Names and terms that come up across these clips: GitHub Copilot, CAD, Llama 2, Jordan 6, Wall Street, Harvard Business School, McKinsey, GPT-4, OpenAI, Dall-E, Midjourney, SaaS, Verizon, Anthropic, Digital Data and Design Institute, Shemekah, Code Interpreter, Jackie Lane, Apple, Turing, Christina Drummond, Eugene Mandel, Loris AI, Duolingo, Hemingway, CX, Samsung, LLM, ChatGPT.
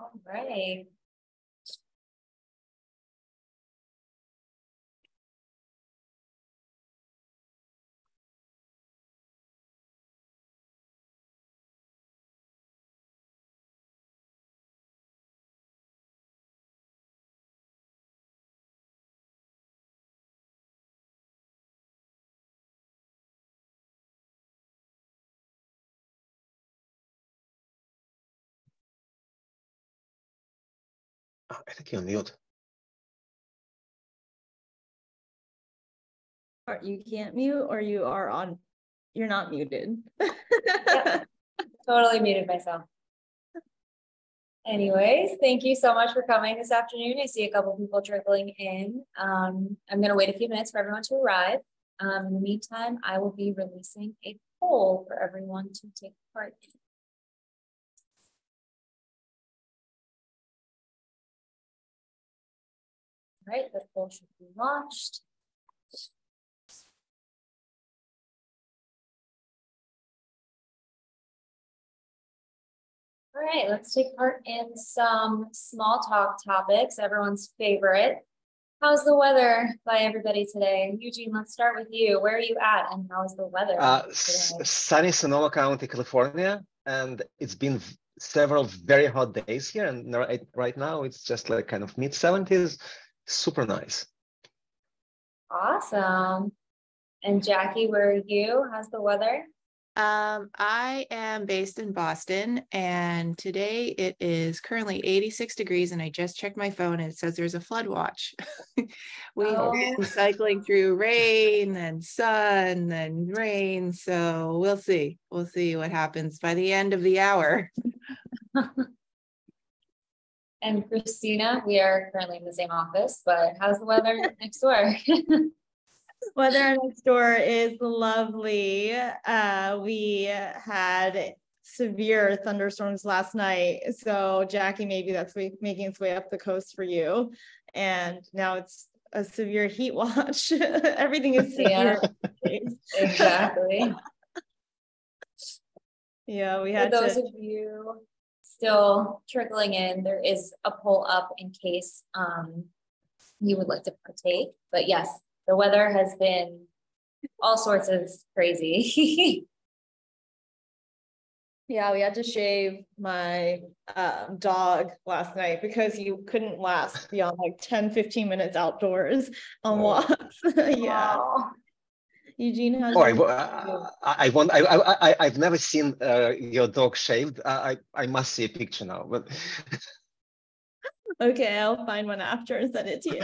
All right. I think you're on mute. You can't mute, or you are on, you're not muted. Yep. Totally muted myself. Anyways, thank you so much for coming this afternoon. I see a couple people trickling in. I'm going to wait a few minutes for everyone to arrive. In the meantime, I will be releasing a poll for everyone to take part in. Right, the poll should be launched. All right, let's take part in some small talk topics, everyone's favorite. How's the weather by everybody today? Eugene, let's start with you. Where are you at and how's the weather? Sunny Sonoma County, California, and it's been several very hot days here. And right now it's just like kind of mid-70s. Super nice. Awesome. And Jackie, where are you? How's the weather? I am based in Boston, and today it is currently 86 degrees, and I just checked my phone and it says there's a flood watch. We've been cycling through rain and sun and rain, so we'll see. We'll see what happens by the end of the hour. And Christina, we are currently in the same office, but how's the weather next door? Weather next door is lovely. We had severe thunderstorms last night. So Jackie, maybe that's making its way up the coast for you. And now it's a severe heat watch. Everything is severe. Yeah, exactly. Yeah, we had those of you still trickling in, there is a poll up in case you would like to partake. But yes, the weather has been all sorts of crazy. Yeah, we had to shave my dog last night because you couldn't last beyond like 10-15 minutes outdoors on walks. Yeah. Wow. Eugene, how's I've never seen your dog shaved. I must see a picture now. But okay, I'll find one after and send it to you.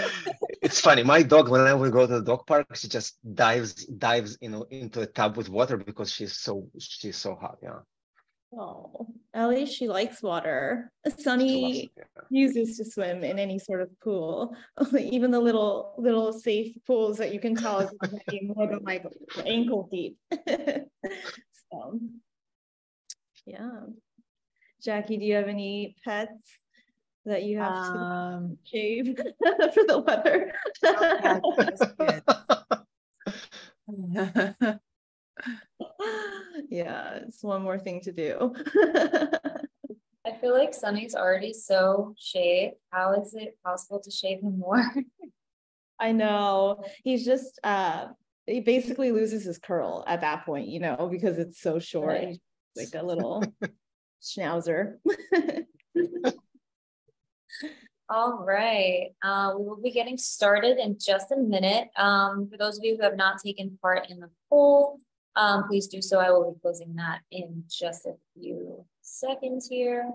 It's funny. My dog, whenever we go to the dog park, she just dives into a tub with water because she's so hot. Yeah. Oh, at least she likes water. Sunny refuses to swim in any sort of pool, even the little safe pools that you can tell is more than like ankle deep. So, yeah. Jackie, do you have any pets that you have to shave for the weather? Oh, yeah, it's one more thing to do. I feel like Sunny's already so shaved. How is it possible to shave him more? I know. He's just, he basically loses his curl at that point, you know, because it's so short. Right. And he's like a little schnauzer. All right. We will be getting started in just a minute. For those of you who have not taken part in the poll, please do so. I will be closing that in just a few seconds here.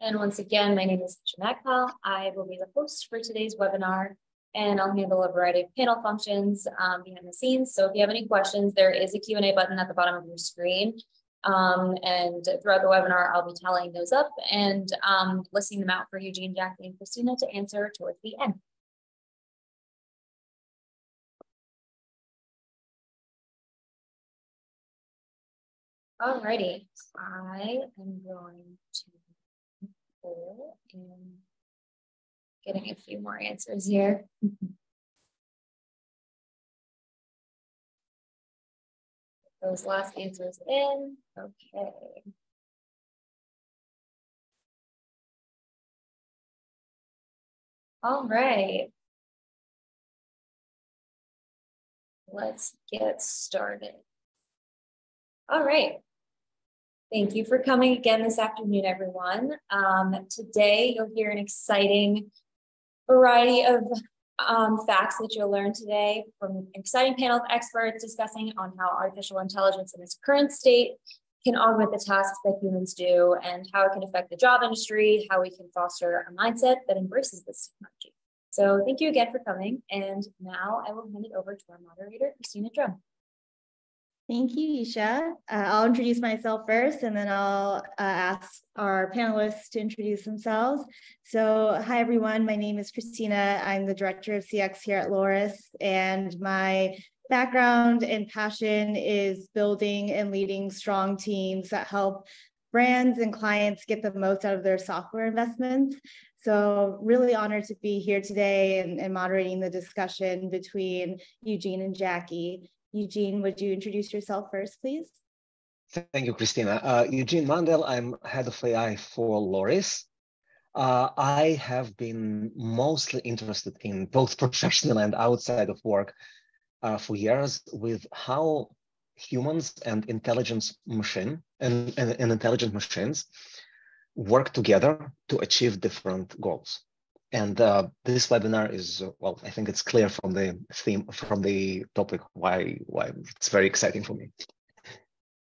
And once again, my name is Shemekah. I will be the host for today's webinar, and I'll handle a variety of panel functions behind the scenes. So if you have any questions, there is a Q&A button at the bottom of your screen. And throughout the webinar, I'll be tallying those up and listing them out for Eugene, Jackie, and Christina to answer towards the end. Alrighty, I am going to go and getting a few more answers here. those last answers in. Okay. All right. Let's get started. All right. Thank you for coming again this afternoon, everyone. Today, you'll hear an exciting variety of facts that you'll learn today from an exciting panel of experts discussing on how artificial intelligence in its current state can augment the tasks that humans do and how it can affect the job industry, how we can foster a mindset that embraces this technology. So thank you again for coming. And now I will hand it over to our moderator, Christina Drummond. Thank you, Isha. I'll introduce myself first, and then I'll ask our panelists to introduce themselves. So hi, everyone. My name is Christina. I'm the director of CX here at Loris, and my background and passion is building and leading strong teams that help brands and clients get the most out of their software investments. So really honored to be here today and moderating the discussion between Eugene and Jackie. Eugene, would you introduce yourself first, please? Thank you, Christina. Eugene Mandel, I'm head of AI for Loris. I have been mostly interested in both professional and outside of work for years with how humans and intelligent machines work together to achieve different goals. And this webinar is, well, I think it's clear from the theme, from the topic, why it's very exciting for me.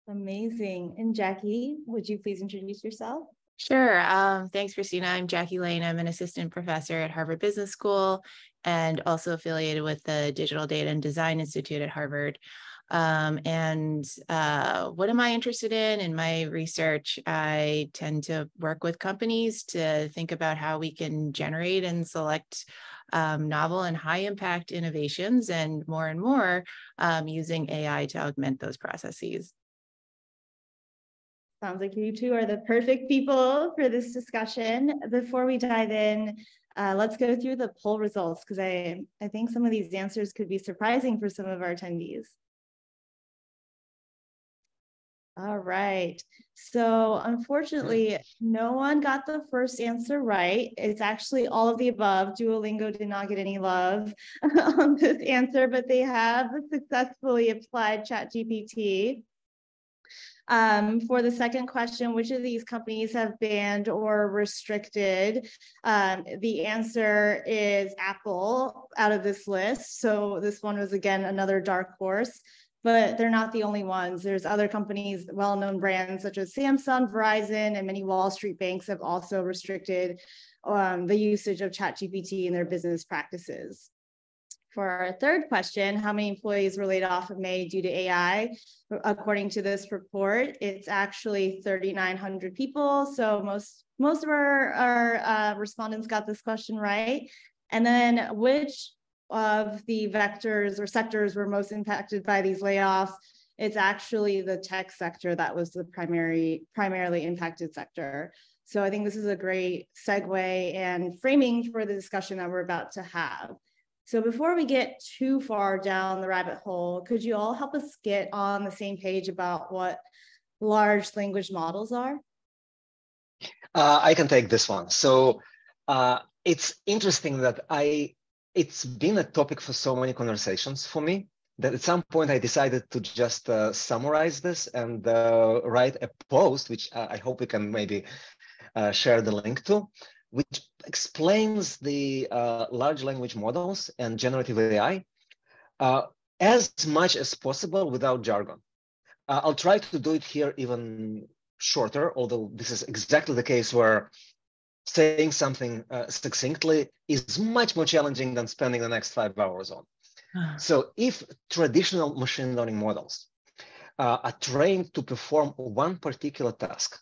Amazing. And Jackie, would you please introduce yourself? Sure. Thanks, Christina. I'm Jackie Lane. I'm an assistant professor at Harvard Business School and also affiliated with the Digital Data and Design Institute at Harvard. What am I interested in? In my research, I tend to work with companies to think about how we can generate and select novel and high impact innovations and more using AI to augment those processes. Sounds like you two are the perfect people for this discussion. Before we dive in, let's go through the poll results because I think some of these answers could be surprising for some of our attendees. All right, so unfortunately, no one got the first answer right. It's actually all of the above. Duolingo did not get any love on this answer, but they have successfully applied ChatGPT. For the second question, which of these companies have banned or restricted? The answer is Apple out of this list. So this one was, again, another dark horse. But they're not the only ones. There's other companies, well-known brands such as Samsung, Verizon, and many Wall Street banks have also restricted the usage of ChatGPT in their business practices. For our third question, how many employees were laid off in May due to AI? According to this report, it's actually 3,900 people. So most of our respondents got this question right. And then which of the vectors or sectors were most impacted by these layoffs? It's actually the tech sector that was the primarily impacted sector. So I think this is a great segue and framing for the discussion that we're about to have. So before we get too far down the rabbit hole, could you all help us get on the same page about what large language models are? I can take this one. So it's interesting that it's been a topic for so many conversations for me that at some point I decided to just summarize this and write a post, which I hope we can maybe share the link to, which explains the large language models and generative AI as much as possible without jargon. I'll try to do it here even shorter, although this is exactly the case where saying something succinctly is much more challenging than spending the next 5 hours on. So if traditional machine learning models are trained to perform one particular task,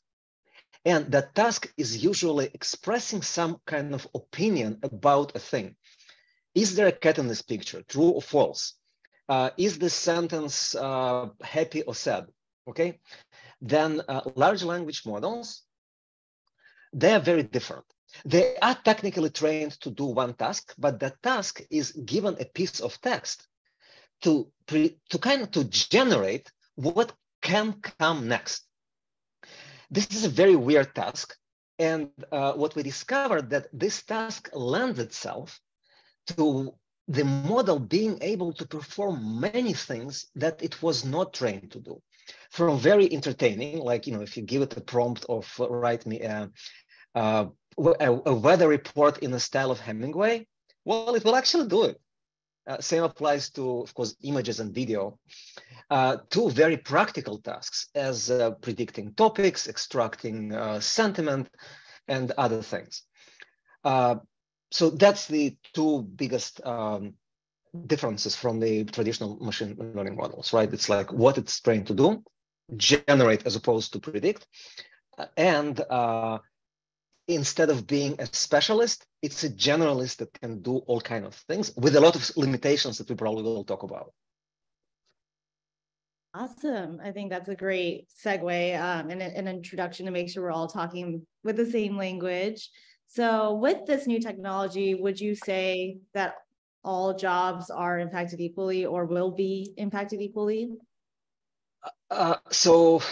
and that task is usually expressing some kind of opinion about a thing. Is there a cat in this picture, true or false? Is this sentence happy or sad? Okay, then large language models, they are very different. They are technically trained to do one task, but the task is given a piece of text to kind of generate what can come next. This is a very weird task. And what we discovered that this task lends itself to the model being able to perform many things that it was not trained to do. From very entertaining, like, you know, if you give it a prompt of write me a weather report in the style of Hemingway, well, it will actually do it. Same applies to, of course, images and video. Two very practical tasks as predicting topics, extracting sentiment, and other things. So that's the two biggest differences from the traditional machine learning models, right? It's like what it's trained to do, generate as opposed to predict. And instead of being a specialist, it's a generalist that can do all kinds of things with a lot of limitations that we probably will talk about. Awesome. I think that's a great segue and an introduction to make sure we're all talking with the same language. So with this new technology, would you say that all jobs are impacted equally or will be impacted equally? So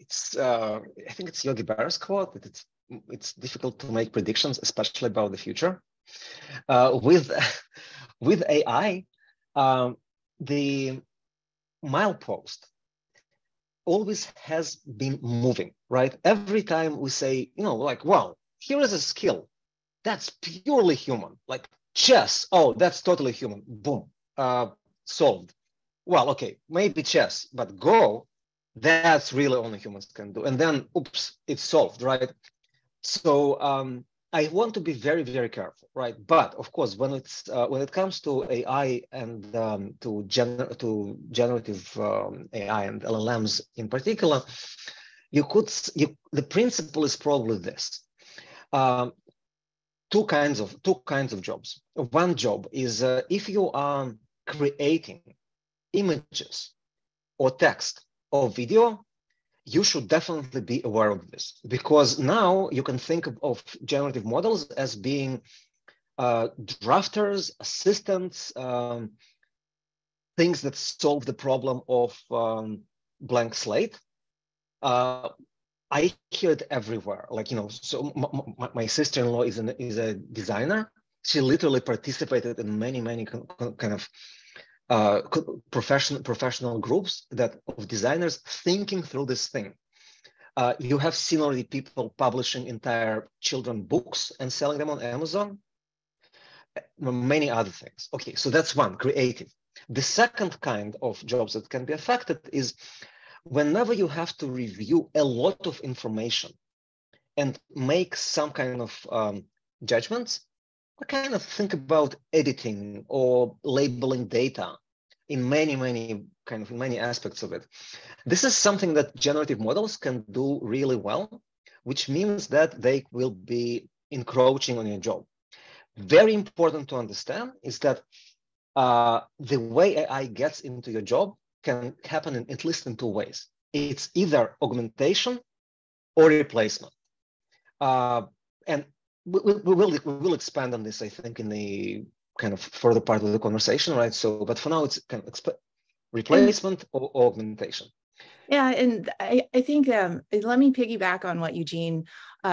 it's, I think it's Yogi Berra's quote that it's difficult to make predictions, especially about the future. With AI, the milepost always has been moving, right? Every time we say, you know, like, wow, here is a skill that's purely human, like chess. Oh, that's totally human. Boom, solved. Well, okay, maybe chess, but Go, that's really only humans can do. And then, oops, it's solved, right? So I want to be very, very careful, right? But of course, when it comes to AI and to generative AI and LLMs in particular, the principle is probably this: two kinds of jobs. One job is if you are creating images or text or video, you should definitely be aware of this, because now you can think of generative models as being drafters, assistants, things that solve the problem of blank slate. I hear it everywhere. Like, you know, so my sister-in-law is a designer. She literally participated in many kind of professional groups that of designers thinking through this thing. You have seen already people publishing entire children books and selling them on Amazon, many other things. Okay, so that's one, creative. The second kind of jobs that can be affected is whenever you have to review a lot of information and make some kind of judgments. I kind of think about editing or labeling data in many aspects of it. This is something that generative models can do really well, which means that they will be encroaching on your job. Very important to understand is that the way AI gets into your job can happen in at least in two ways. It's either augmentation or replacement. And we will expand on this, I think, in the kind of further part of the conversation, right? So, but for now, it's kind of replacement or augmentation. Yeah, and I think let me piggyback on what Eugene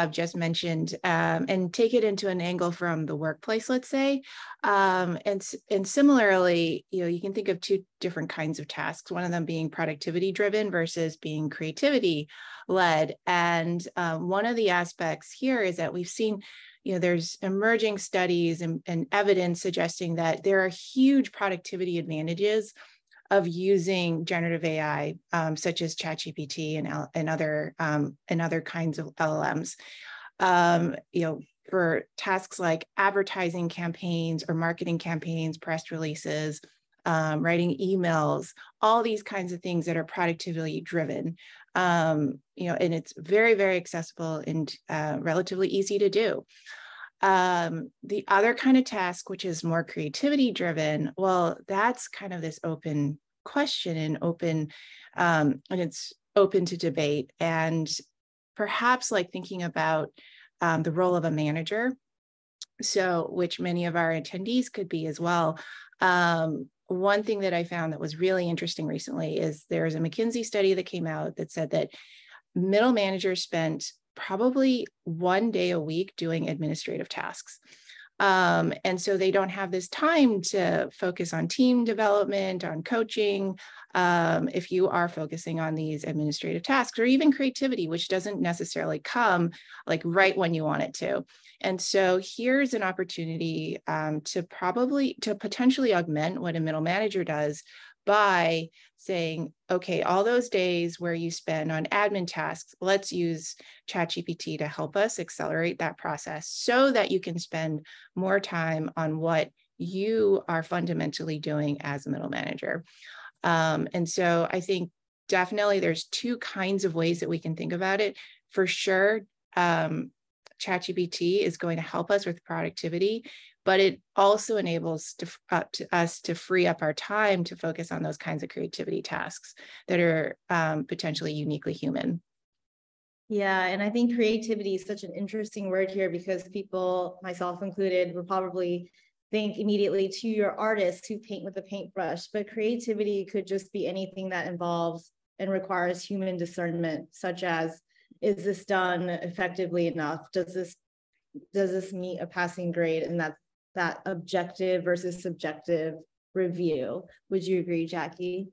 just mentioned and take it into an angle from the workplace, let's say. And similarly, you know, you can think of two different kinds of tasks, one of them being productivity driven versus being creativity led. And one of the aspects here is that we've seen, you know, there's emerging studies and evidence suggesting that there are huge productivity advantages of using generative AI, such as ChatGPT and other kinds of LLMs, you know, for tasks like advertising campaigns or marketing campaigns, press releases, writing emails, all these kinds of things that are productivity driven, you know, and it's very, very accessible and relatively easy to do. The other kind of task, which is more creativity driven, well, that's kind of this open question and it's open to debate. And perhaps like thinking about the role of a manager, so which many of our attendees could be as well, one thing that I found that was really interesting recently is there's a McKinsey study that came out that said that middle managers spent probably one day a week doing administrative tasks. And so they don't have this time to focus on team development, on coaching, if you are focusing on these administrative tasks, or even creativity, which doesn't necessarily come like right when you want it to. And so here's an opportunity to potentially augment what a middle manager does by saying, okay, all those days where you spend on admin tasks, let's use ChatGPT to help us accelerate that process so that you can spend more time on what you are fundamentally doing as a middle manager. And so I think definitely there's two kinds of ways that we can think about it. For sure, ChatGPT is going to help us with productivity, but it also enables us to free up our time to focus on those kinds of creativity tasks that are potentially uniquely human. Yeah, and I think creativity is such an interesting word here because people, myself included, will probably think immediately to your artists who paint with a paintbrush, but creativity could just be anything that involves and requires human discernment, such as, is this done effectively enough? Does this meet a passing grade? And that's that objective versus subjective review. Would you agree, Jackie?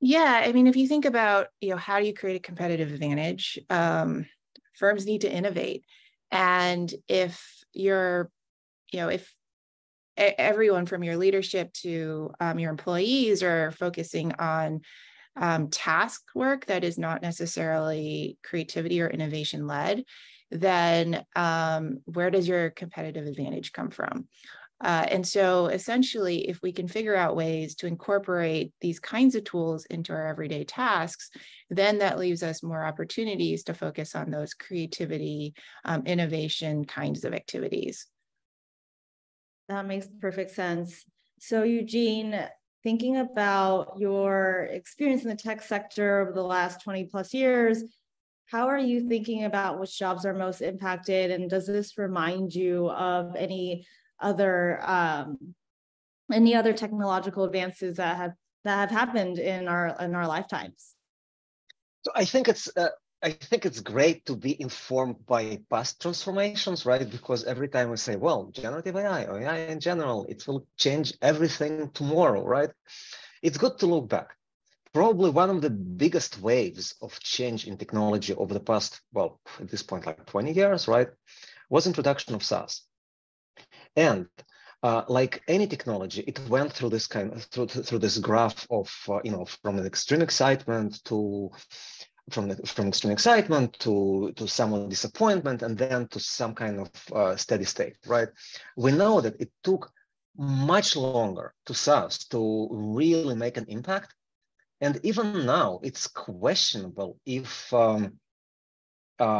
Yeah, I mean, if you think about, you know, how do you create a competitive advantage? Firms need to innovate. And if you're, you know, if everyone from your leadership to your employees are focusing on task work that is not necessarily creativity or innovation led, then where does your competitive advantage come from? And so essentially, if we can figure out ways to incorporate these kinds of tools into our everyday tasks, then that leaves us more opportunities to focus on those creativity, innovation kinds of activities. That makes perfect sense. So Eugene, thinking about your experience in the tech sector over the last 20+ years, how are you thinking about which jobs are most impacted? And does this remind you of any other technological advances that have happened in our lifetimes? So I think it's great to be informed by past transformations, right? Because every time we say, well, generative AI, or AI in general, it will change everything tomorrow, right? It's good to look back. Probably one of the biggest waves of change in technology over the past, well, at this point, like 20 years, right, was introduction of SaaS. And like any technology, it went through this through this graph of, you know, from extreme excitement to some disappointment, and then to some kind of steady state, right? We know that it took much longer to SaaS to really make an impact. And even now, it's questionable if all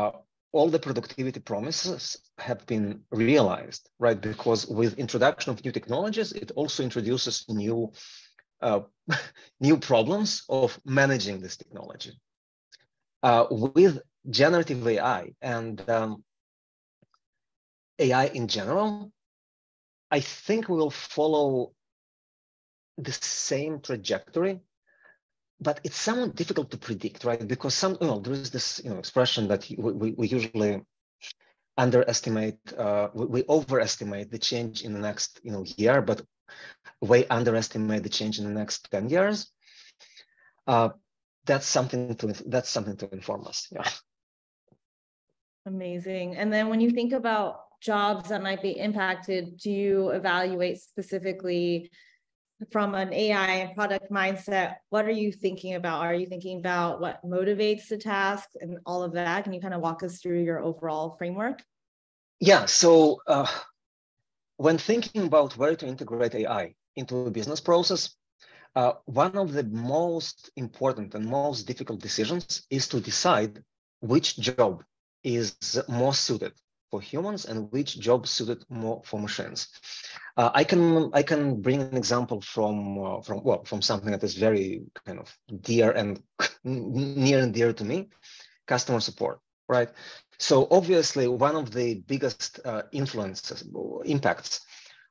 the productivity promises have been realized, right? Because with introduction of new technologies, it also introduces new problems of managing this technology. With generative AI and AI in general, I think we will follow the same trajectory. But it's somewhat difficult to predict, right? Because there is this, you know, expression that we usually underestimate, we overestimate the change in the next, you know, year, but we underestimate the change in the next 10 years. That's something to inform us. Yeah. Amazing. And then when you think about jobs that might be impacted, do you evaluate specifically from an AI and product mindset? What are you thinking about? Are you thinking about what motivates the task and all of that? Can you kind of walk us through your overall framework? Yeah, so when thinking about where to integrate AI into a business process, one of the most important and most difficult decisions is to decide which job is more suited for humans and which job suited more for machines. I can bring an example from something that is very kind of dear and near and dear to me, customer support, right? So obviously one of the biggest impacts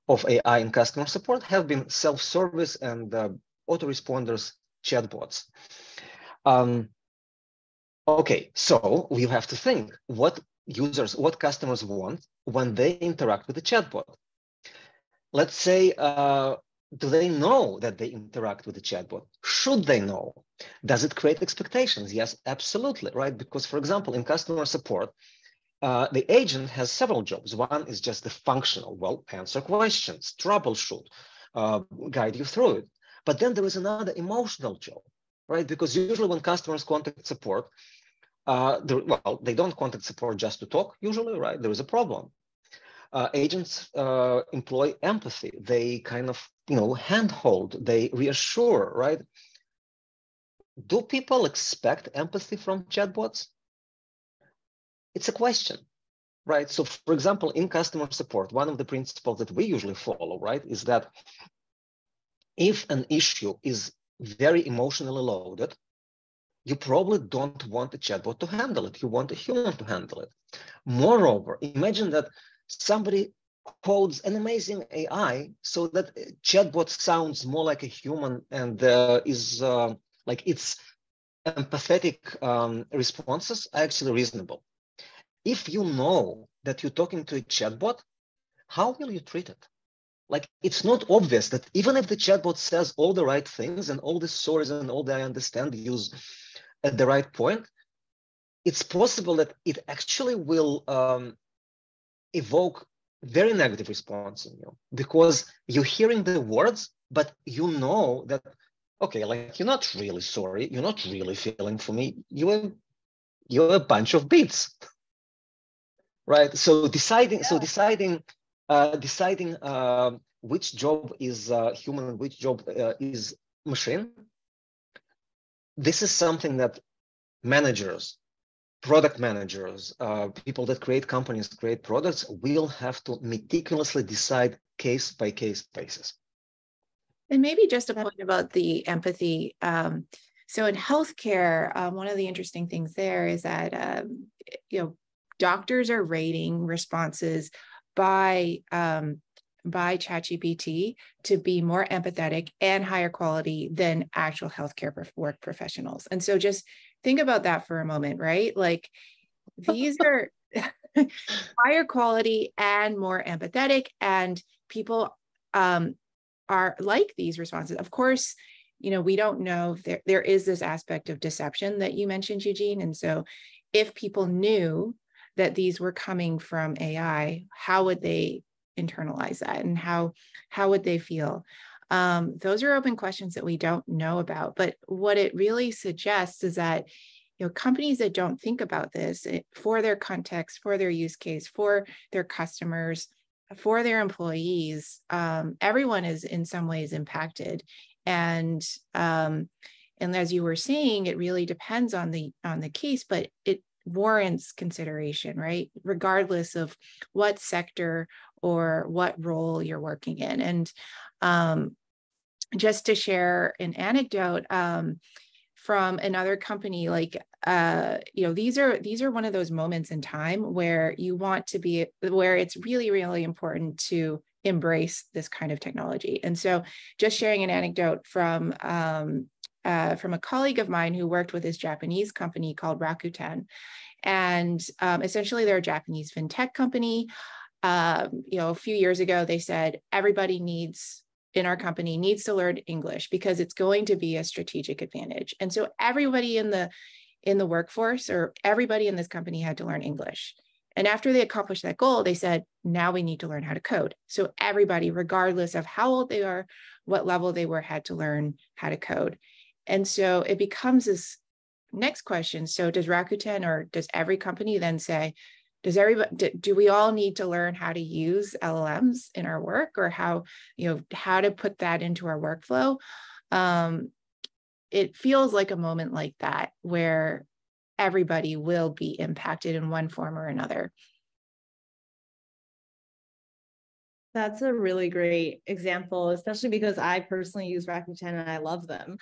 of AI in customer support have been self-service and autoresponders, chatbots. Okay, so we have to think what users, what customers want when they interact with a chatbot. Let's say, do they know that they interact with a chatbot? Should they know? Does it create expectations? Yes, absolutely, right? Because, for example, in customer support, the agent has several jobs. One is just the functional, well, answer questions, troubleshoot, guide you through it. But then there is another emotional job, right? Because usually when customers contact support, well, they don't contact support just to talk usually, right? There is a problem. Agents employ empathy. They kind of, handhold, they reassure, right? Do people expect empathy from chatbots? It's a question, right? So for example, in customer support, one of the principles that we usually follow, right, is that if an issue is very emotionally loaded, you probably don't want a chatbot to handle it. You want a human to handle it. Moreover, imagine that somebody codes an amazing AI so that a chatbot sounds more like a human and is like its empathetic responses are actually reasonable. If you know that you're talking to a chatbot, how will you treat it? Like, it's not obvious that even if the chatbot says all the right things and all the stories and all the I understand views at the right point, it's possible that it actually will evoke very negative response in you because you're hearing the words, but you know that, okay, like, you're not really sorry. You're not really feeling for me. You're a bunch of bits. Right, so deciding, deciding which job is human and which job is machine. This is something that managers, product managers, people that create companies, create products, will have to meticulously decide case by case basis. And maybe just a point about the empathy. So in healthcare, one of the interesting things there is that doctors are rating responses by ChatGPT to be more empathetic and higher quality than actual healthcare work professionals. And so just think about that for a moment, right? Like, these are higher quality and more empathetic, and people are like these responses. Of course, we don't know if there is this aspect of deception that you mentioned, Eugene. And so if people knew that these were coming from AI, how would they internalize that, and how would they feel? Those are open questions that we don't know about. But what it really suggests is that companies that don't think about this for their context, for their use case, for their customers, for their employees, everyone is in some ways impacted. And as you were saying, it really depends on the case, but it warrants consideration, right? Regardless of what sector or what role you're working in. And just to share an anecdote from another company, like, these are one of those moments in time where you want to be, where it's really, really important to embrace this kind of technology. And so just sharing an anecdote from a colleague of mine who worked with this Japanese company called Rakuten. And essentially they're a Japanese fintech company. A few years ago, they said, everybody in our company needs to learn English because it's going to be a strategic advantage. And so everybody in the workforce, or everybody in this company, had to learn English. And after they accomplished that goal, they said, now we need to learn how to code. So everybody, regardless of how old they are, what level they were, had to learn how to code. And so it becomes this next question. So does Rakuten, or does every company then say, do we all need to learn how to use LLMs in our work, or how to put that into our workflow? It feels like a moment like that where everybody will be impacted in one form or another. That's a really great example, especially because I personally use Rakuten and I love them.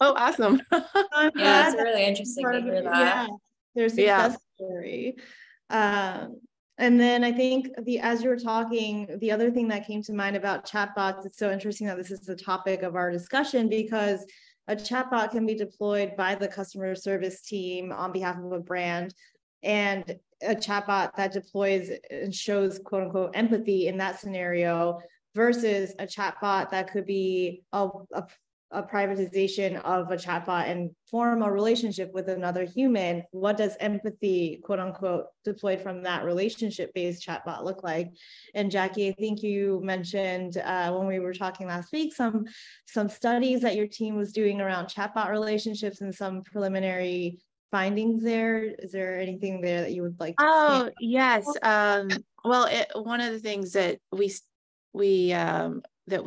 Oh, awesome. Yeah, that's really interesting to hear that. Yeah, their success story. And then I think as you were talking, the other thing that came to mind about chatbots, it's so interesting that this is the topic of our discussion, because a chatbot can be deployed by the customer service team on behalf of a brand. And a chatbot that deploys and shows quote unquote empathy in that scenario versus a chatbot that could be a privatization of a chatbot and form a relationship with another human. What does empathy, quote unquote, deployed from that relationship-based chatbot look like? And Jackie, I think you mentioned when we were talking last week, some studies that your team was doing around chatbot relationships and some preliminary findings there. Is there anything there that you would like to say? Yes. Well, one of the things that we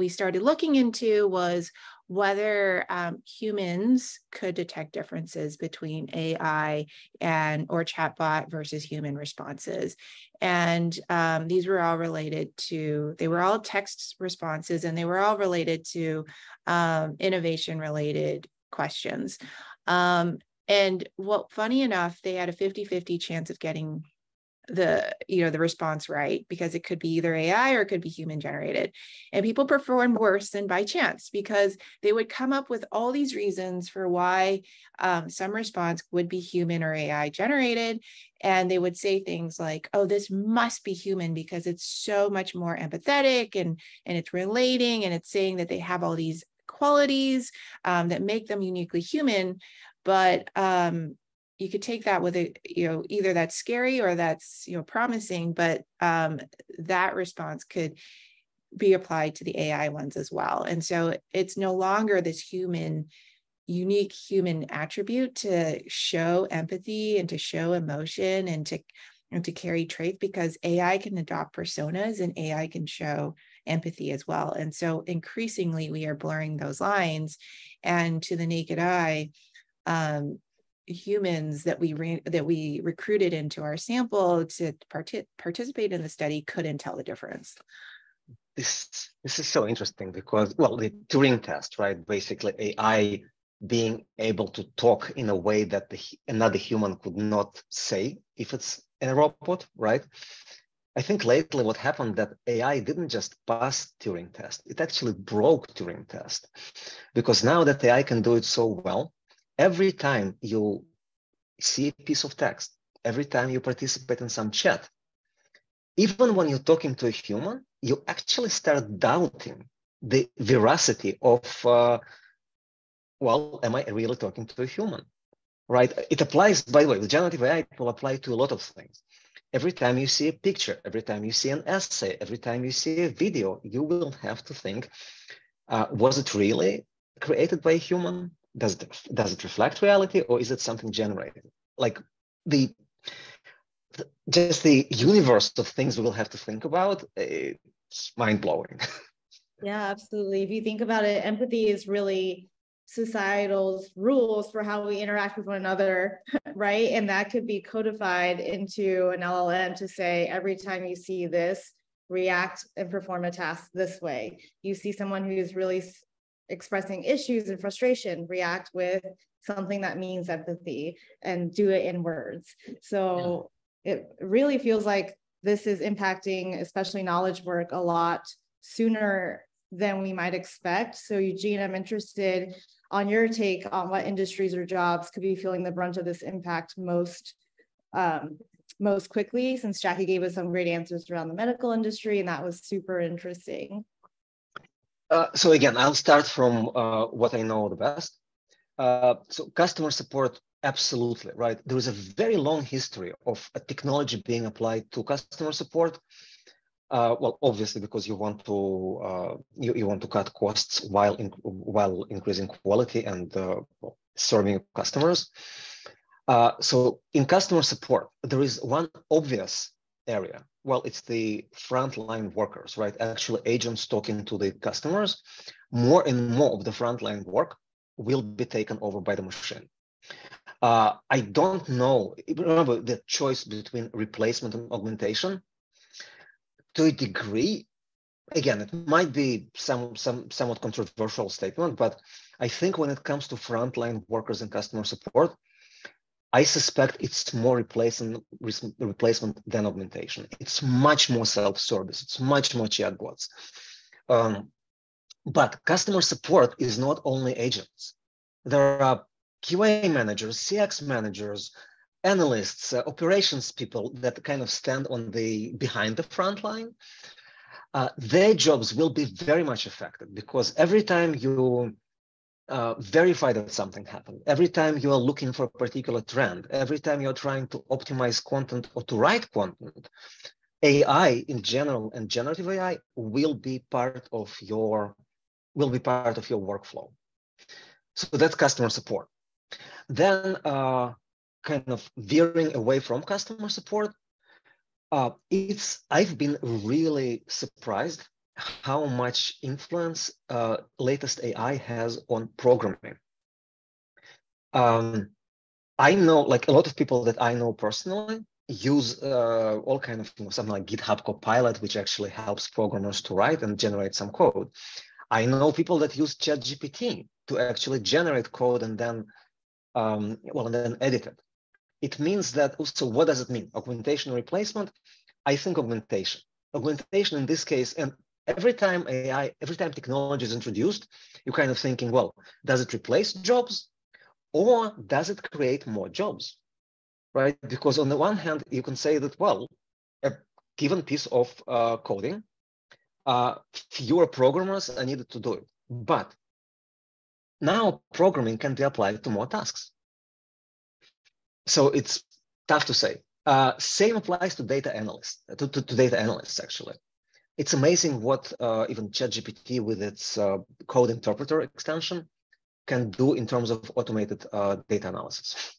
started looking into was whether humans could detect differences between AI or chatbot versus human responses. And these were all related to, they were all text responses, and they were all related to innovation related questions. And funny enough, they had a 50-50 chance of getting the response right, because it could be either AI or it could be human generated. And people performed worse than by chance, because they would come up with all these reasons for why some response would be human or AI generated. And they would say things like, oh, this must be human because it's so much more empathetic and it's relating and it's saying that they have all these qualities that make them uniquely human. But you could take that with either that's scary or that's promising, but that response could be applied to the AI ones as well. And so it's no longer this unique human attribute to show empathy and to show emotion and to carry traits, because AI can adopt personas and AI can show empathy as well. And so increasingly we are blurring those lines, and to the naked eye, humans that we recruited into our sample to participate in the study couldn't tell the difference. This is so interesting because, well, the Turing test, right? Basically, AI being able to talk in a way that another human could not say if it's a robot, right? I think lately what happened that AI didn't just pass Turing test; it actually broke Turing test, because now that AI can do it so well, every time you see a piece of text, every time you participate in some chat, even when you're talking to a human, you actually start doubting the veracity of, well, am I really talking to a human, right? It applies, by the way, the generative AI will apply to a lot of things. Every time you see a picture, every time you see an essay, every time you see a video, you will have to think, was it really created by a human? Does it reflect reality, or is it something generated? Like the universe of things we will have to think about, it's mind-blowing. Yeah, absolutely. If you think about it, empathy is really societal's rules for how we interact with one another, right? And that could be codified into an LLM to say, every time you see this, react and perform a task this way. You see someone who's really expressing issues and frustration, react with something that means empathy and do it in words. So it really feels like this is impacting, especially knowledge work, a lot sooner than we might expect. So Eugene, I'm interested on your take on what industries or jobs could be feeling the brunt of this impact most quickly, since Jackie gave us some great answers around the medical industry, and that was super interesting. So again, I'll start from what I know the best. So customer support, absolutely, right? There is a very long history of a technology being applied to customer support. Well, obviously, because you want to cut costs while increasing quality and serving customers. So in customer support, there is one obvious area. Well, it's the frontline workers, right? Actually, agents talking to the customers. More and more of the frontline work will be taken over by the machine. I don't know. Remember the choice between replacement and augmentation. To a degree, again, it might be somewhat controversial statement, but I think when it comes to frontline workers and customer support, I suspect it's more replacement than augmentation. It's much more self-service. It's much more chatbots. But customer support is not only agents. There are QA managers, CX managers, analysts, operations people that kind of stand on the behind the front line. Their jobs will be very much affected because every time you verify that something happened, every time you are looking for a particular trend, every time you're trying to optimize content or to write content, AI in general and generative AI will be part of your workflow. So that's customer support. Then kind of veering away from customer support, I've been really surprised how much influence latest AI has on programming. I know, like a lot of people that I know personally use all kind of, you know, something like GitHub Copilot, which actually helps programmers to write and generate some code. I know people that use ChatGPT to actually generate code and then, and then edit it. It means that, so what does it mean? Augmentation or replacement? I think augmentation. Augmentation in this case, and every time technology is introduced, you're kind of thinking, well, does it replace jobs or does it create more jobs, right? Because on the one hand, you can say that, well, a given piece of coding, fewer programmers are needed to do it. But now programming can be applied to more tasks. So it's tough to say. Same applies to data analysts, to data analysts, actually. It's amazing what even ChatGPT with its Code Interpreter extension can do in terms of automated data analysis.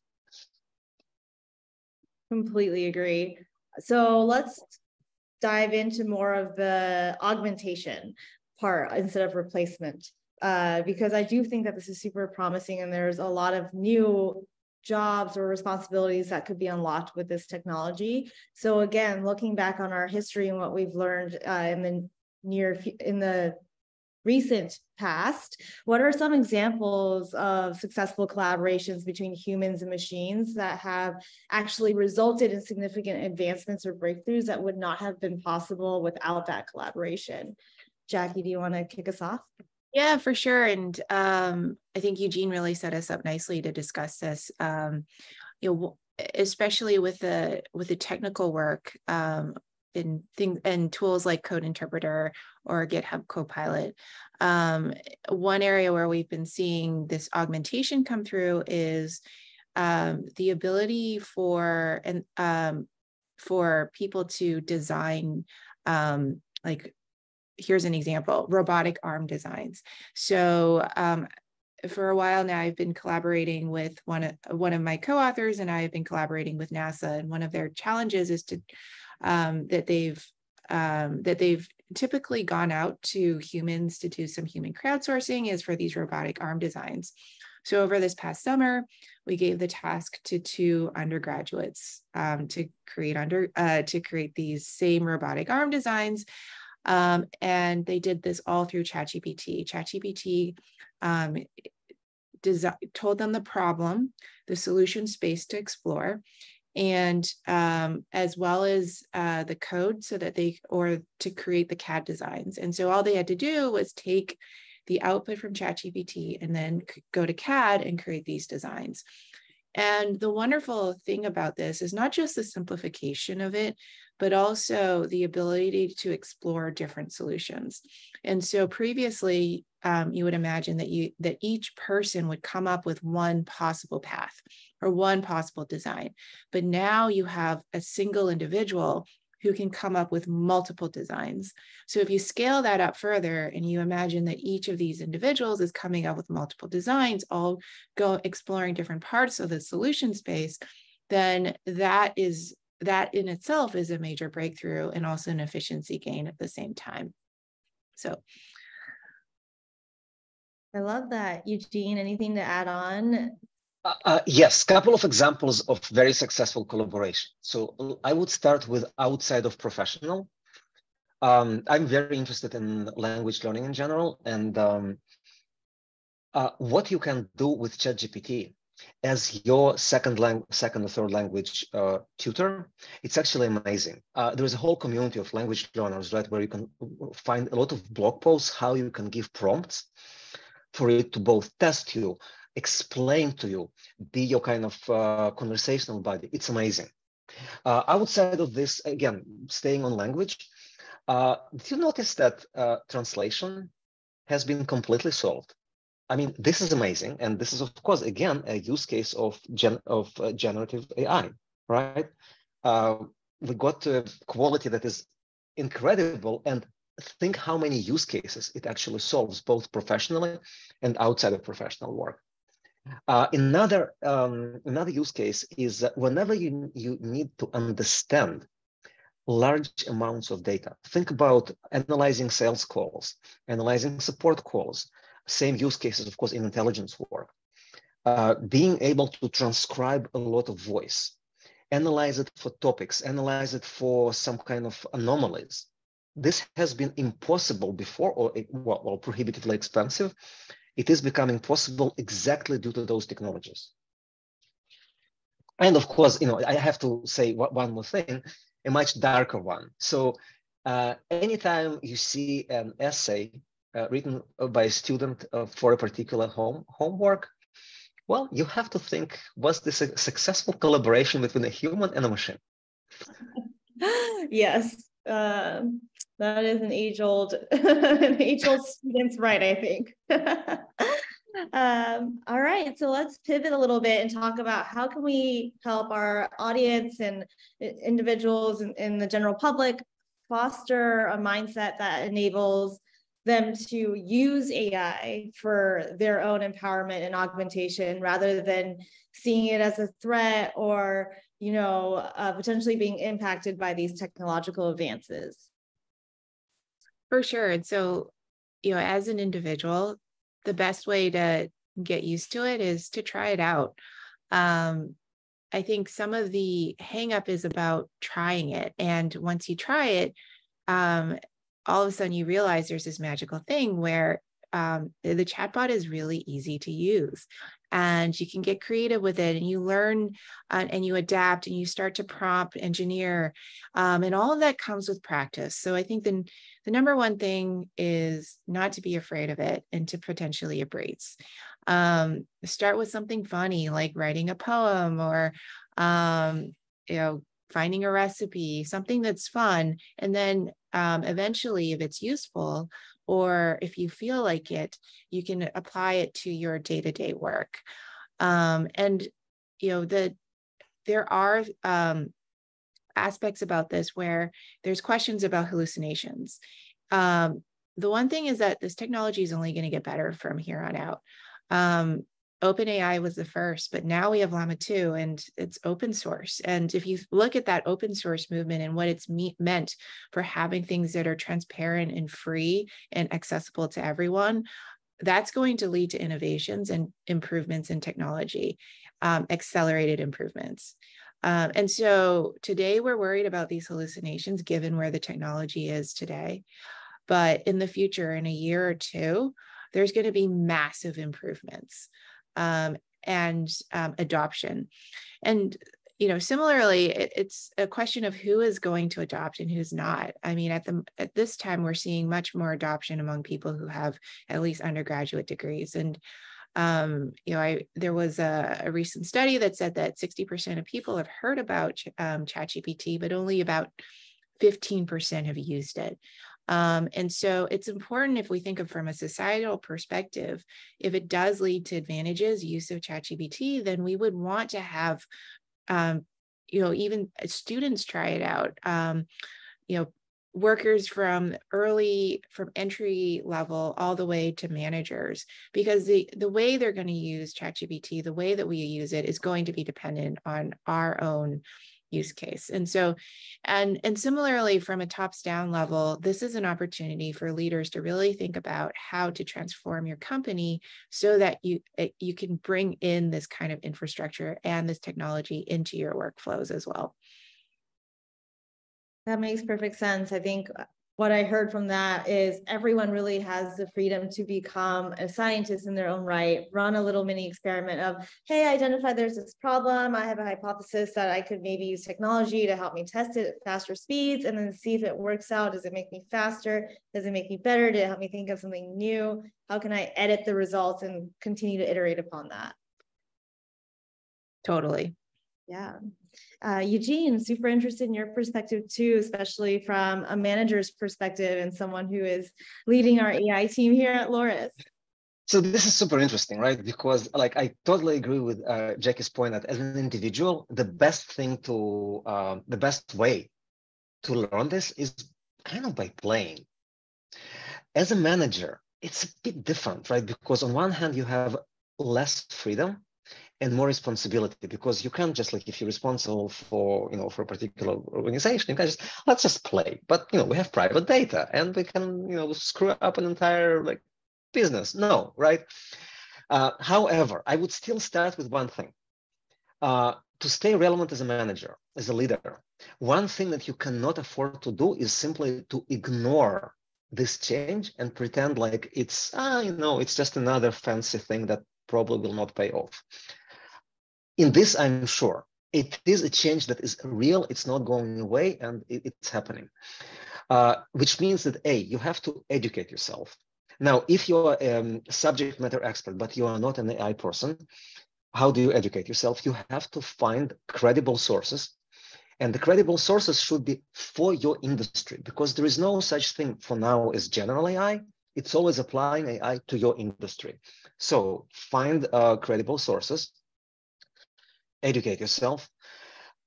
Completely agree. So let's dive into more of the augmentation part instead of replacement, because I do think that this is super promising and there's a lot of new jobs or responsibilities that could be unlocked with this technology. So again, looking back on our history and what we've learned in the recent past, what are some examples of successful collaborations between humans and machines that have actually resulted in significant advancements or breakthroughs that would not have been possible without that collaboration? Jackie, do you want to kick us off? Yeah, for sure. And I think Eugene really set us up nicely to discuss this, especially with the technical work and tools like Code Interpreter or GitHub Copilot. One area where we've been seeing this augmentation come through is the ability for people to design here's an example, robotic arm designs. So for a while now, I've been collaborating with one of my co-authors, and I have been collaborating with NASA. And one of their challenges is to that they've typically gone out to humans to do some human crowdsourcing is for these robotic arm designs. So over this past summer, we gave the task to two undergraduates to create these same robotic arm designs. And they did this all through ChatGPT. ChatGPT told them the problem, the solution space to explore, and as well as the code to create the CAD designs. And so all they had to do was take the output from ChatGPT and then go to CAD and create these designs. And the wonderful thing about this is not just the simplification of it, but also the ability to explore different solutions. And so previously, you would imagine that each person would come up with one possible path or one possible design. But now you have a single individual who can come up with multiple designs. So if you scale that up further and you imagine that each of these individuals is coming up with multiple designs, all go exploring different parts of the solution space, then that in itself is a major breakthrough and also an efficiency gain at the same time. So I love that. Eugene, anything to add on? Yes, couple of examples of very successful collaboration. So I would start with outside of professional. I'm very interested in language learning in general, and what you can do with ChatGPT as your second or third language tutor. It's actually amazing. There is a whole community of language learners, right, where you can find a lot of blog posts how you can give prompts for it to both test you, explain to you, be your kind of conversational buddy. It's amazing. Outside of this, again, staying on language, did you notice that translation has been completely solved? I mean, this is amazing, and this is, of course, again, a use case of generative AI, right? We got a quality that is incredible, and think how many use cases it actually solves, both professionally and outside of professional work. Another use case is whenever you need to understand large amounts of data. Think about analyzing sales calls, analyzing support calls. Same use cases, of course, in intelligence work. Being able to transcribe a lot of voice, analyze it for topics, analyze it for some kind of anomalies. This has been impossible before, or well, prohibitively expensive. It is becoming possible exactly due to those technologies. And of course, you know, I have to say one more thing, a much darker one. So anytime you see an essay written by a student for a particular homework, well, you have to think, was this a successful collaboration between a human and a machine? Yes, that is an age-old student's right, I think. All right, so let's pivot a little bit and talk about how can we help our audience and individuals and the general public foster a mindset that enables them to use AI for their own empowerment and augmentation, rather than seeing it as a threat or, you know, potentially being impacted by these technological advances. For sure. And so, you know, as an individual, the best way to get used to it is to try it out. I think some of the hangup is about trying it. And once you try it, all of a sudden you realize there's this magical thing where the chatbot is really easy to use and you can get creative with it, and you learn and you adapt and you start to prompt engineer, and all of that comes with practice. So I think the number one thing is not to be afraid of it and to potentially embrace. Start with something funny like writing a poem or, you know, finding a recipe, something that's fun. And then eventually, if it's useful or if you feel like it, you can apply it to your day-to-day work. And, you know, there are aspects about this where there's questions about hallucinations. The one thing is that this technology is only going to get better from here on out. OpenAI was the first, but now we have Llama 2 and it's open source. And if you look at that open source movement and what it's meant for having things that are transparent and free and accessible to everyone, that's going to lead to innovations and improvements in technology, accelerated improvements. And so today we're worried about these hallucinations given where the technology is today. But in the future, in a year or two, there's going to be massive improvements. And adoption. And, you know, similarly, it's a question of who is going to adopt and who's not. I mean, at this time, we're seeing much more adoption among people who have at least undergraduate degrees. And, you know, there was a recent study that said that 60% of people have heard about ChatGPT, but only about 15% have used it. And so it's important, if we think of from a societal perspective, if it does lead to advantages, use of ChatGPT, then we would want to have, you know, even students try it out, you know, workers from entry level all the way to managers, because the way they're going to use ChatGPT, the way that we use it is going to be dependent on our own use case. And so, and similarly, from a top-down level, this is an opportunity for leaders to really think about how to transform your company so that you can bring in this kind of infrastructure and this technology into your workflows as well. That makes perfect sense. I think what I heard from that is everyone really has the freedom to become a scientist in their own right, run a little mini experiment of, hey, I identify there's this problem. I have a hypothesis that I could maybe use technology to help me test it at faster speeds and then see if it works out. Does it make me faster? Does it make me better? Did it help me think of something new? How can I edit the results and continue to iterate upon that? Totally. Yeah. Eugene, super interested in your perspective too, especially from a manager's perspective and someone who is leading our AI team here at Loris. So this is super interesting, right? Because like I totally agree with Jackie's point that as an individual, the best thing to, the best way to learn this is kind of by playing. As a manager, it's a bit different, right? Because on one hand, you have less freedom and more responsibility, because you can't just like, if you're responsible for, you know, for a particular organization, you can just, let's just play. But, you know, we have private data and we can, you know, screw up an entire like business. No, right? However, I would still start with one thing. To stay relevant as a manager, as a leader, one thing that you cannot afford to do is simply to ignore this change and pretend like it's, you know, it's just another fancy thing that probably will not pay off. In this, I'm sure, it is a change that is real, it's not going away, and it's happening. Which means that A, you have to educate yourself. Now, if you're a subject matter expert, but you are not an AI person, how do you educate yourself? You have to find credible sources. And the credible sources should be for your industry, because there is no such thing for now as general AI. It's always applying AI to your industry. So find credible sources. Educate yourself.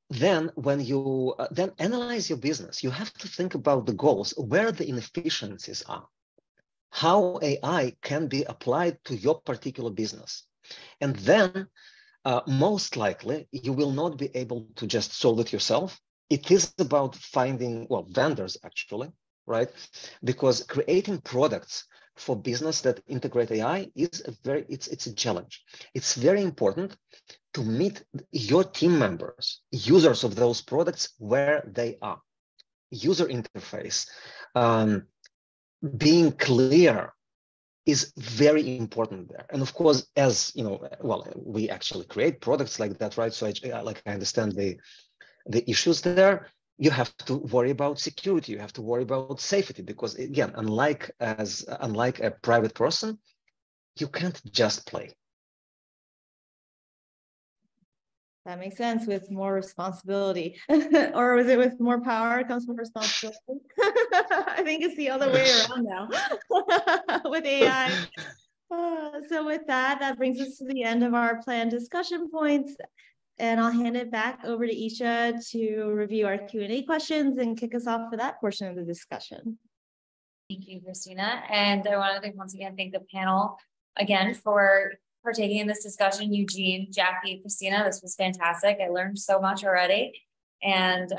Then when you then analyze your business, you have to think about the goals, where the inefficiencies are, how AI can be applied to your particular business. And then most likely you will not be able to just solve it yourself. It is about finding, well, vendors actually, right? Because creating products for business that integrate AI is a very, it's a challenge. It's very important to meet your team members, users of those products where they are. User interface, being clear is very important there. And of course, as you know, well, we actually create products like that, right? So I understand the issues there. You have to worry about security. You have to worry about safety, because again, unlike a private person, you can't just play. That makes sense. With more responsibility, or was it with more power comes more responsibility? I think it's the other way around now with AI. So with that, that brings us to the end of our planned discussion points. And I'll hand it back over to Isha to review our Q&A questions and kick us off for that portion of the discussion. Thank you, Christina. And I wanted to once again thank the panel again for partaking in this discussion. Eugene, Jackie, Christina, this was fantastic. I learned so much already. And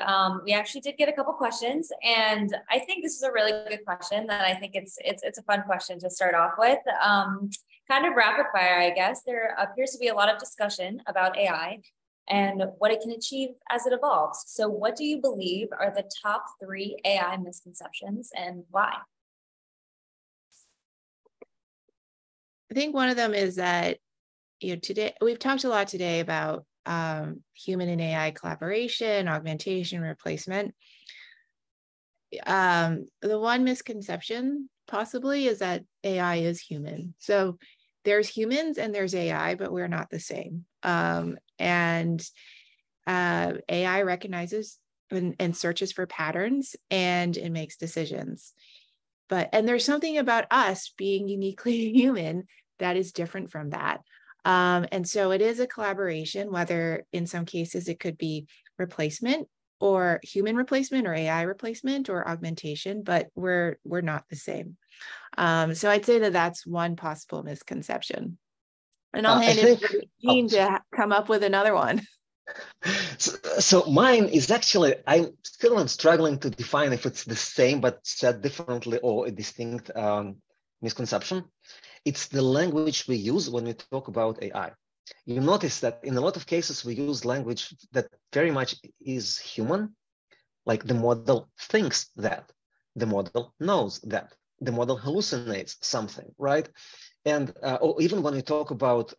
we actually did get a couple questions. And I think this is a really good question that I think it's a fun question to start off with. Kind of rapid fire, I guess. There appears to be a lot of discussion about AI and what it can achieve as it evolves. So what do you believe are the top 3 AI misconceptions and why? I think one of them is that, you know, today we've talked a lot today about human and AI collaboration, augmentation, replacement. The one misconception possibly is that AI is human. So there's humans and there's AI, but we're not the same. AI recognizes and searches for patterns, and it makes decisions. And there's something about us being uniquely human that is different from that. And so it is a collaboration, whether in some cases it could be replacement or human replacement or AI replacement or augmentation, but we're not the same. So I'd say that that's one possible misconception. And I'll hand it to Eugene to come up with another one. So mine is actually, I'm still struggling to define if it's the same, but said differently or a distinct misconception. It's the language we use when we talk about AI. You notice that in a lot of cases, we use language that very much is human, like the model thinks that. the model knows that. The model hallucinates something, right? And or even when we talk about,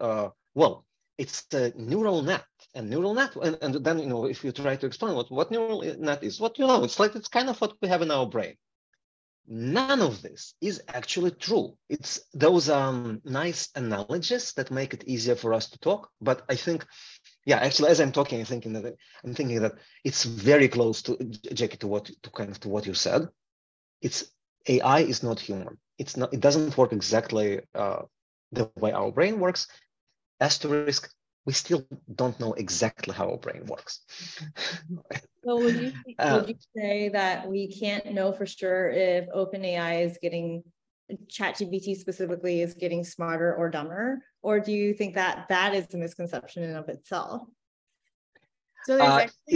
well, it's a neural net, and neural net, and then, you know, if you try to explain what neural net is, what, you know, it's like, it's kind of what we have in our brain. None of this is actually true. It's those nice analogies that make it easier for us to talk. But I think, yeah, actually, as I'm talking, I'm thinking that it's very close to, Jackie, to what you said. It's AI is not human. It's not. It doesn't work exactly the way our brain works. Asterisk, we still don't know exactly how our brain works. So would you say that we can't know for sure if OpenAI is getting, ChatGPT specifically, is getting smarter or dumber? Or do you think that that is a misconception in and of itself? So there's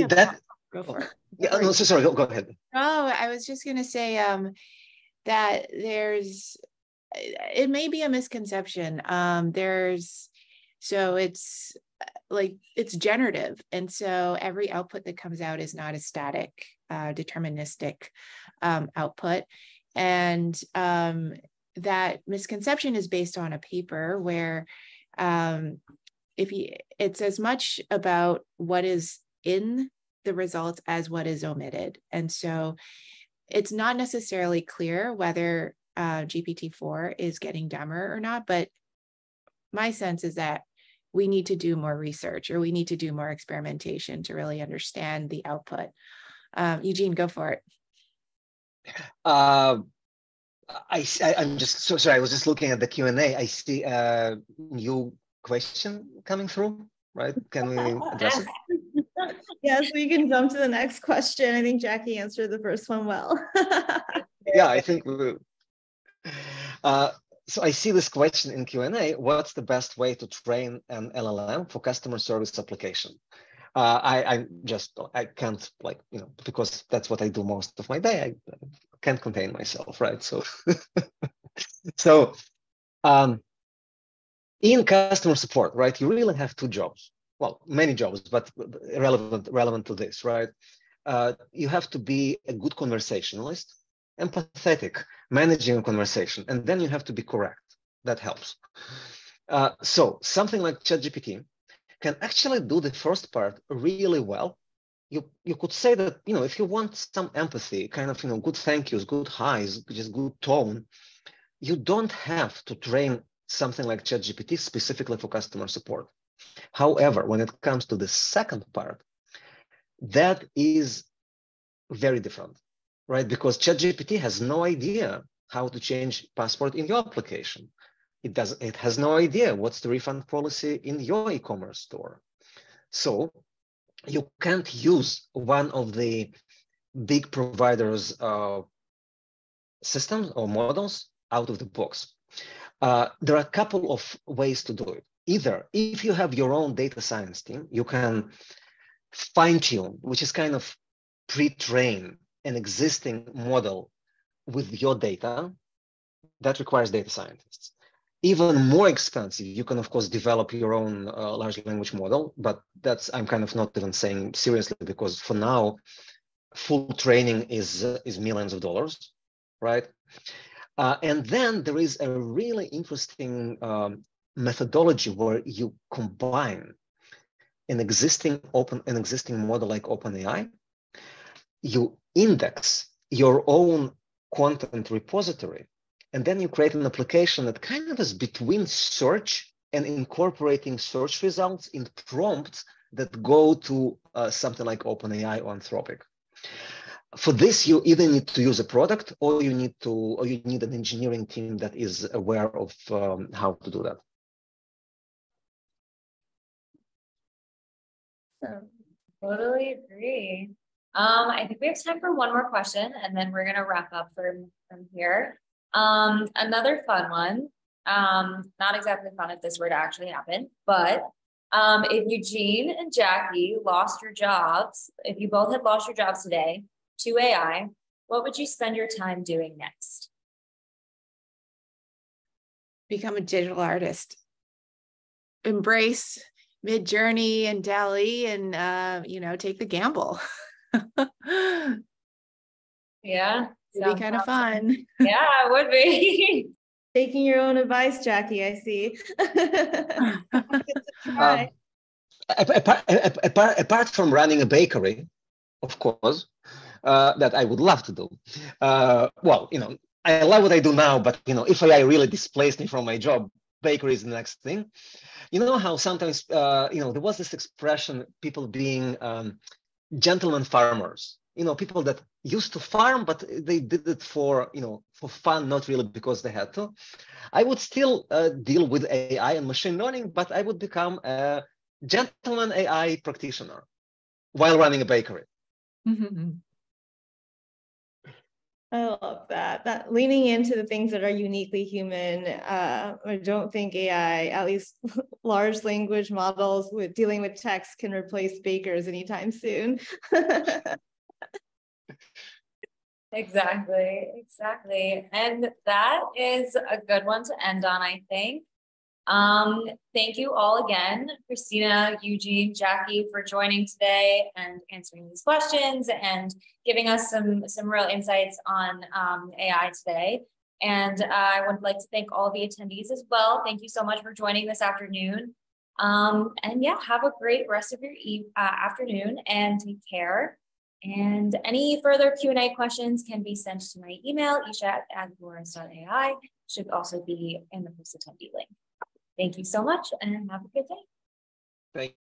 actually go for it. Yeah, no, sorry, go ahead. Oh, I was just going to say that there's, it may be a misconception. So it's like, it's generative. And so every output that comes out is not a static, deterministic output. And that misconception is based on a paper where it's as much about what is in the results as what is omitted. And so it's not necessarily clear whether GPT-4 is getting dumber or not, but my sense is that we need to do more research, or we need to do more experimentation to really understand the output. Eugene, go for it. I'm just so sorry. I was just looking at the Q&A. I see a new question coming through, right? Can we address it? Yes, we can jump to the next question. I think Jackie answered the first one well. Yeah, I think we so I see this question in Q&A, what's the best way to train an LLM for customer service application? I can't, like, you know, because that's what I do most of my day. I can't contain myself, right? So, so in customer support, right, you really have two jobs. Well, many jobs, but relevant to this, right? You have to be a good conversationalist, empathetic, managing a conversation, and then you have to be correct. That helps. So something like ChatGPT can actually do the first part really well. You could say that, you know, if you want some empathy, kind of, you know, good thank yous, good highs, just good tone, you don't have to train something like ChatGPT specifically for customer support. However, when it comes to the second part, that is very different. Right, because ChatGPT has no idea how to change password in your application. It doesn't. It has no idea what's the refund policy in your e-commerce store. So you can't use one of the big providers' systems or models out of the box. There are a couple of ways to do it. Either if you have your own data science team, you can fine-tune, which is kind of pre-train an existing model with your data. That requires data scientists. Even more expensive, you can, of course, develop your own large language model, but that's, I'm kind of not even saying seriously, because for now, full training is millions of dollars, right? And then there is a really interesting methodology where you combine an existing model like OpenAI. You index your own content repository, and then you create an application that kind of is between search and incorporating search results in prompts that go to something like OpenAI or Anthropic. For this, you either need to use a product, or you need an engineering team that is aware of how to do that. Awesome. Totally agree. I think we have time for one more question, and then we're going to wrap up from here. Another fun one, not exactly fun if this were to actually happen, but if Eugene and Jackie lost your jobs, if you both had lost your jobs today to AI, what would you spend your time doing next? Become a digital artist. Embrace Midjourney and Dall-E, and you know, take the gamble. Yeah, It'd be kind of fun. Yeah, it would be. Taking your own advice, Jackie, I see. Apart from running a bakery, of course, that I would love to do. Well, you know, I love what I do now, but, you know, if AI really displaced me from my job, bakery is the next thing. You know how sometimes, you know, there was this expression, people being gentlemen farmers, you know, people that used to farm, but they did it for, you know, for fun, not really because they had to. I would still deal with AI and machine learning, but I would become a gentleman AI practitioner while running a bakery. Mm-hmm. I love that. That leaning into the things that are uniquely human. I don't think AI, at least large language models with dealing with text, can replace bakers anytime soon. Exactly, exactly. And that is a good one to end on, I think. Thank you all again, Christina, Eugene, Jackie, for joining today and answering these questions and giving us some real insights on AI today. And I would like to thank all the attendees as well. Thank you so much for joining this afternoon. And yeah, have a great rest of your afternoon and take care. And any further Q&A questions can be sent to my email, isha@loris.ai, should also be in the post attendee link. Thank you so much and have a good day. Thank you.